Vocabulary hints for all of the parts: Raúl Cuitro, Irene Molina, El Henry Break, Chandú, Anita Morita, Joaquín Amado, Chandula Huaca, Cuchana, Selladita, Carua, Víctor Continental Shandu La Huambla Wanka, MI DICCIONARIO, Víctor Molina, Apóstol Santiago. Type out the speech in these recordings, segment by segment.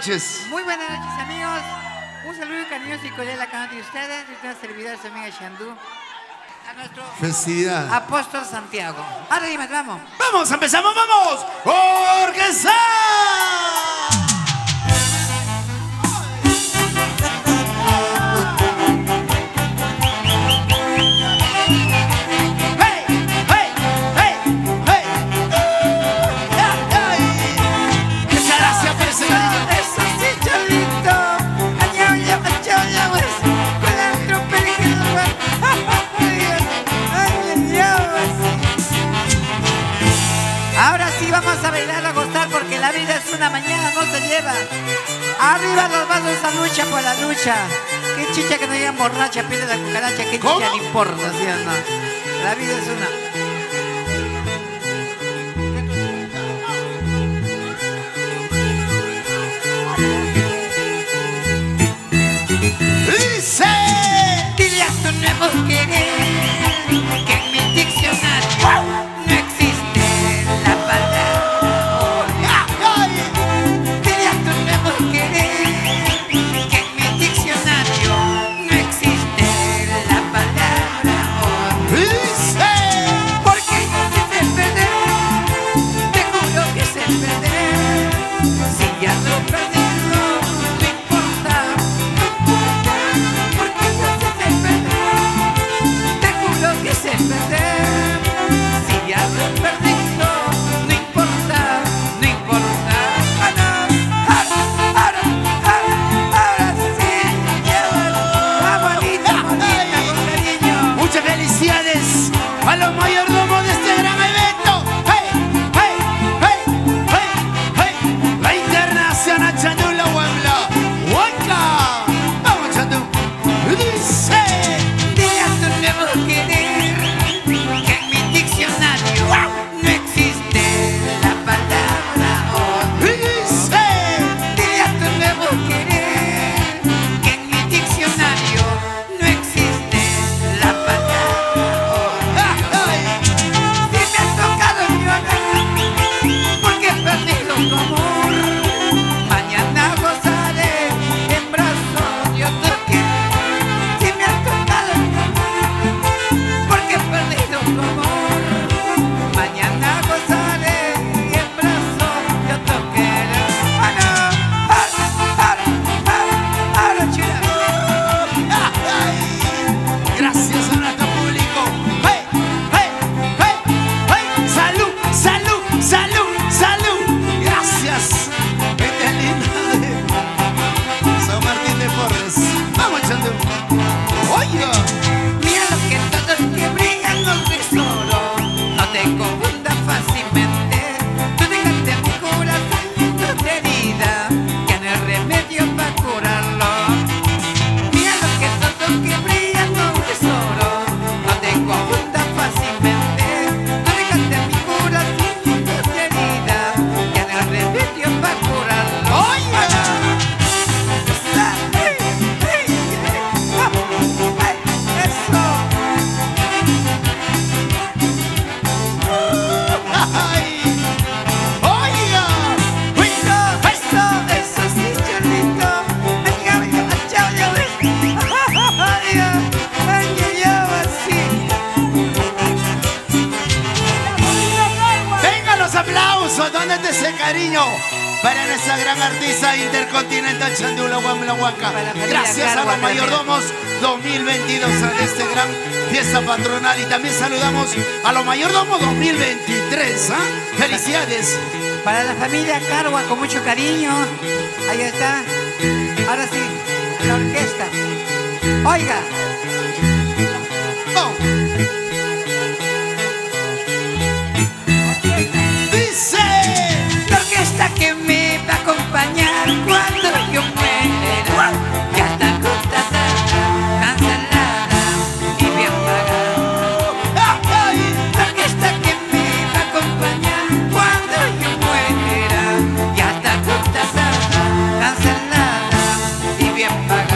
noches. Muy buenas noches, amigos. Un saludo cariñoso y cordial a cada uno de ustedes. Y ustedes servidores, amiga Chandú. A nuestro festividad. Apóstol Santiago. Ahora dime, vamos. Vamos, empezamos, vamos. Porque la vida es una mañana, no se lleva. Arriba los vasos, esa lucha por la lucha. Qué chicha que no llegan borracha, pide la cucaracha, qué chicha no importa, ¿sí o no? La vida es una. Dice, dile a tu nuevo querer que en mi diccionario no existe la palabra. Chandula Huaca Gracias para la Gracias Carua, a los mayordomos 2022 a este gran fiesta patronal. Y también saludamos a los mayordomos 2023. Felicidades. Para la familia Carua con mucho cariño. Ahí está. Ahora sí, la orquesta. Oiga. Oh. Dice la orquesta que me va a acompañar cuando yo muera, ya está contratada, cancelada y bien pagada. La orquesta que me va a acompañar cuando yo muera, ya está contratada, cancelada y bien pagada.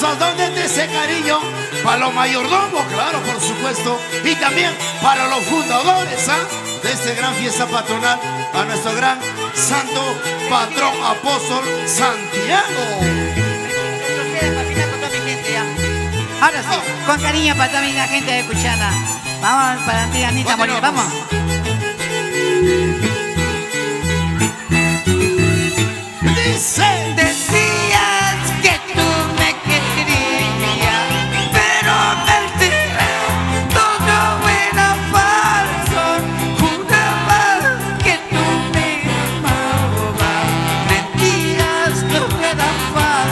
Garbanzos, ¿dónde está ese cariño? Para los mayordomos, claro, por supuesto. Y también para los fundadores, ¿ah? De esta gran fiesta patronal, a nuestro gran santo patrón, apóstol Santiago. Ahora sí, con cariño para también la gente de Cuchana. Vamos para la antigua Anita Morita, vamos. Dice, decías que tú me querías, pero mentira, todo era falso. Jurabas que tú me amabas, mentiras, todo era falso.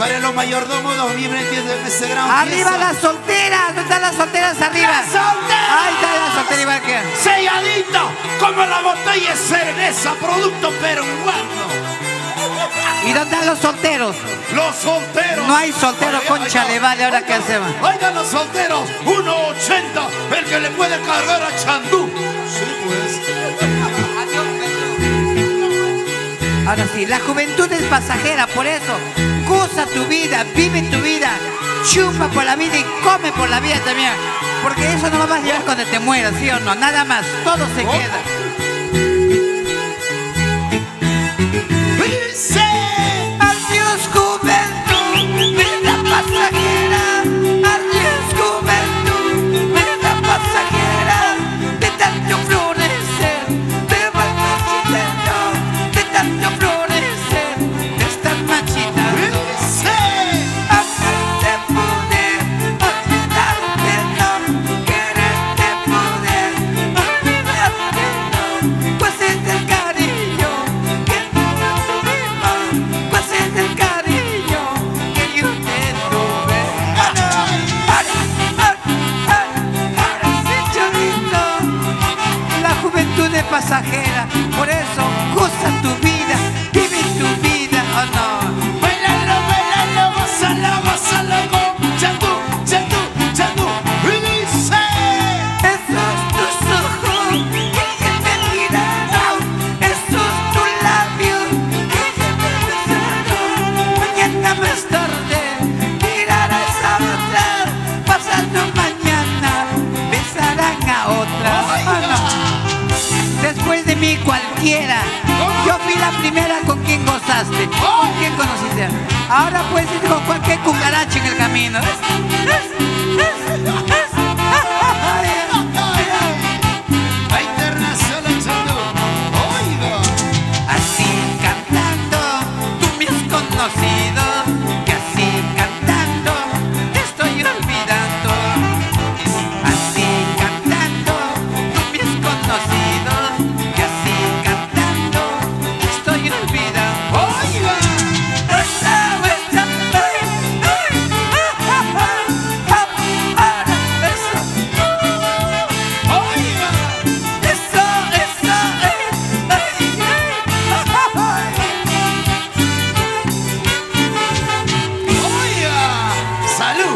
Para los mayordomos 2020 en ese gran arriba pieza. Las solteras, ¿dónde están las solteras arriba? ¡Las solteras! Ahí está la soltera igual que selladita, como la botella de cerveza, producto peruano. ¿Y dónde están los solteros? Los solteros. No hay solteros, concha, le vale, ahora que hacemos. Oigan los solteros, 1.80, el que le puede cargar a Chandú. Sí, pues. Ahora sí, la juventud es pasajera, por eso. Goza tu vida, vive tu vida, chupa por la vida y come por la vida también. Porque eso no lo vas a llevar cuando te mueras, ¿sí o no? Nada más, todo se queda. Adiós, juventud, vida pasajera. Adiós, juventud, vida pasajera. De tanto florecer, te vas marchitando. De tanto florecer, te estás marchitando. casaste, con quién conociste. Ahora pues dijo cualquier cucaracha en el camino. Así cantando, tú me has conocido. Que así cantando, te estoy olvidando. Así cantando, tú me has conocido. Que así cantando, te estoy olvidando. ¡Oiga!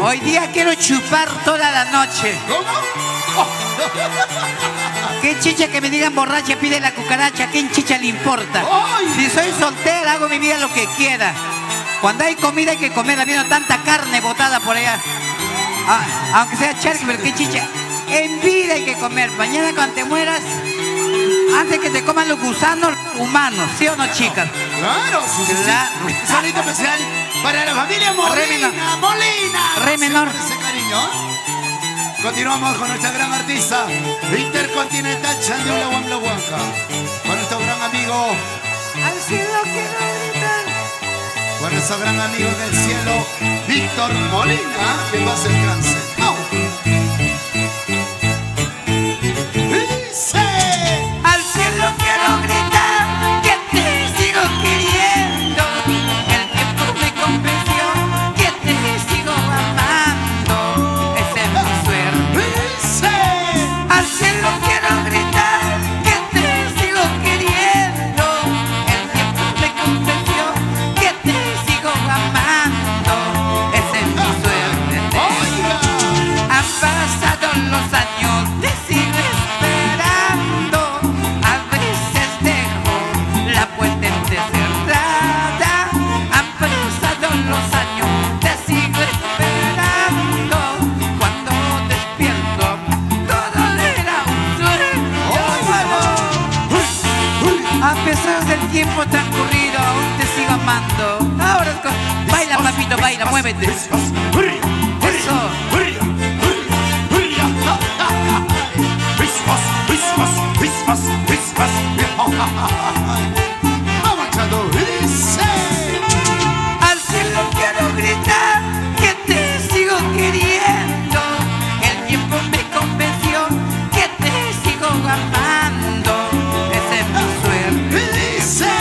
Hoy día quiero chupar toda la noche. ¿Cómo? Oh. ¿Qué chicha que me digan borracha pide la cucaracha? ¿A quién chicha le importa? ¡Ay! Si soy soltera hago mi vida lo que quiera. Cuando hay comida hay que comer. Habiendo tanta carne botada por allá. Ah, aunque sea charque, ¿qué chicha? En vida hay que comer. Mañana cuando te mueras, antes que te coman los gusanos humanos, ¿sí o no, chicas? Claro, sí, sí, sí. Saludito especial para la familia Molina. Re menor. Molina. Re menor. Ese cariño. Continuamos con nuestra gran artista, Víctor Continental Shandu La Huambla Wanka. Con nuestro gran amigo. Al cielo quiero gritar. Con nuestro gran amigo del cielo, Víctor Molina, que pase el trance. Baila, muévete. Eso. Vamos, Chandú. Al cielo quiero gritar que te sigo queriendo. El tiempo me convenció que te sigo amando. Esa es mi suerte. Dice.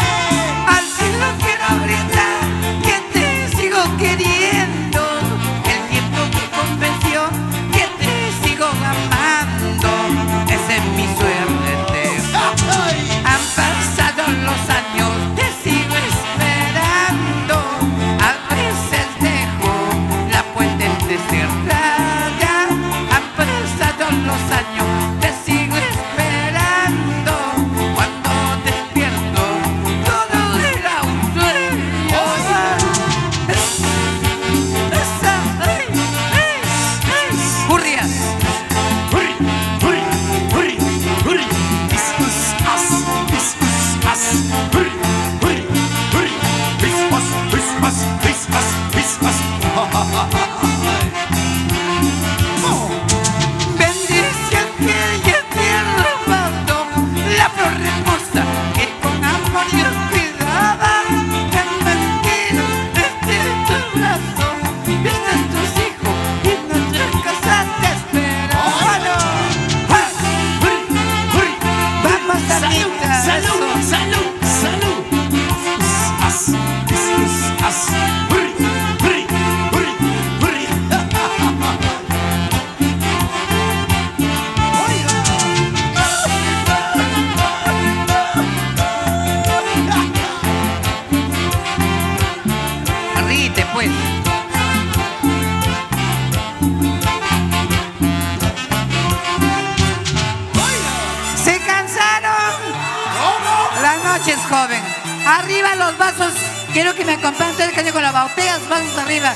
Joven, arriba los vasos, quiero que me acompañen todo el caño con las botellas, vasos arriba.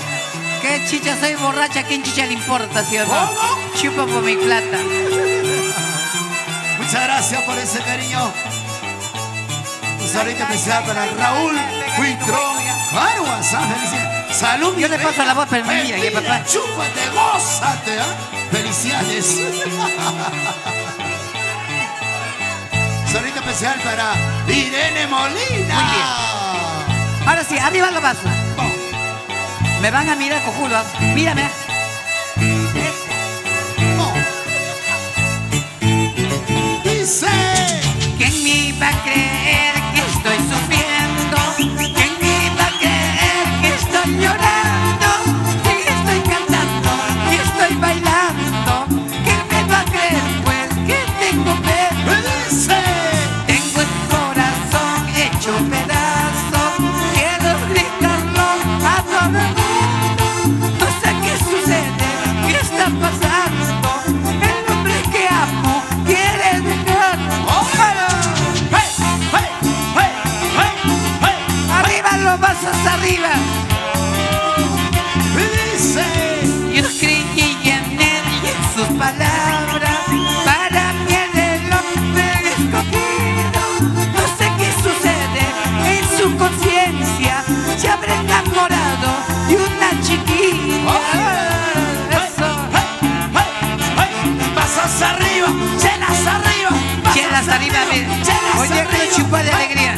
Que chicha, soy borracha, ¿a quién chicha le importa, sí o no? ¿Cómo? Chupo por mi plata. Muchas gracias por ese cariño. Un saludo especial para Raúl Cuitro, Carua, San Felicidades. Salud, yo le paso la voz para el día, papá. Chúpate, gózate, felicidades. Saludito especial para Irene Molina. Muy bien. Ahora sí, arriba lo paso. Oh. Me van a mirar, cojudo. Mírame. Oh. Dice. ¿Quién me va a creer que estoy sufriendo? ¿Quién me va a creer que estoy llorando? Que estoy cantando, que estoy bailando. ¿Quién me va a creer pues que tengo fe? Dice. Vasos arriba. Dice. Yo creí en él y en sus palabras. Para mí es el hombre escogido. No sé qué sucede en su conciencia. Se habrá enamorado de una chiquilla. Vasos arriba, chelas arriba, chelas arriba, oye, que chupa de alegría.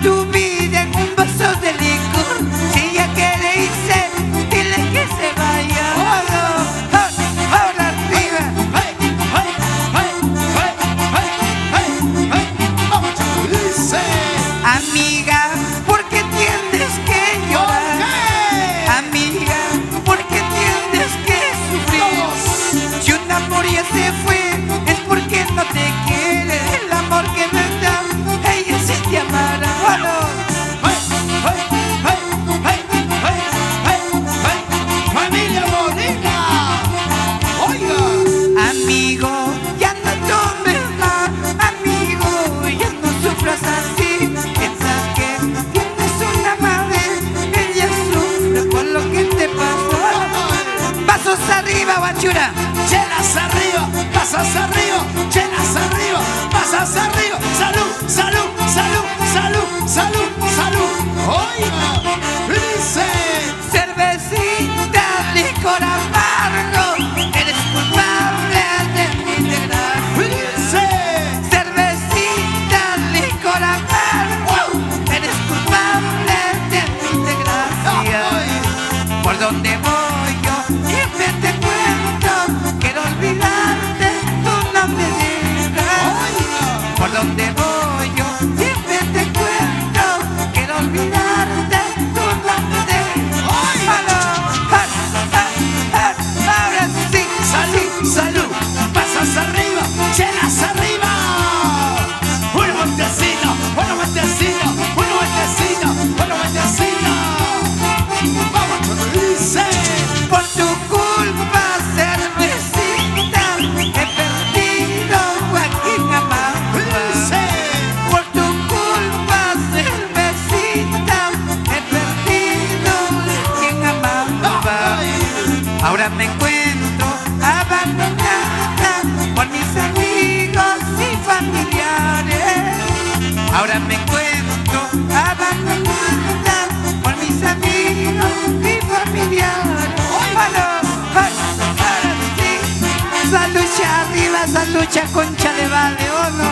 Tu vida en un vaso de licor. Si ya que le hice arriba, guachura. Chelas arriba, pasas arriba. Chelas arriba, pasas arriba. Salud, salud, salud, salud, salud, salud. Oiga, dice. Cervecita, licor amargo, eres culpable de mi desgracia. Dice. Cervecita, licor amargo, eres culpable de mi desgracia. Por donde voy. ¿Dónde voy yo? Siempre te cuento, quiero olvidarte, tú no te... Ahora sí, salud, salud, pasas arriba, chelas arriba. Un montecino, un montecino, un montecino, un montecino. Vamos, cuando dice. Por tu culpa, cervecita, he perdido Joaquín Amado. Ahora me encuentro abandonada por mis amigos y familiares. Ahora me encuentro abandonada por mis amigos y familiares. Esa lucha arriba, esa lucha concha de vale, oh no.